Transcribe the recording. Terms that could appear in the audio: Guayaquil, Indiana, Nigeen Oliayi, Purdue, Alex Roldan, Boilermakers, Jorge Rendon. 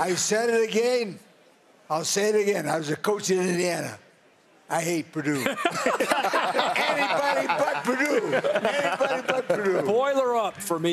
I said it again. I'll say it again. I was a coach in Indiana. I hate Purdue. Anybody but Purdue. Anybody but Purdue. Boiler up for me.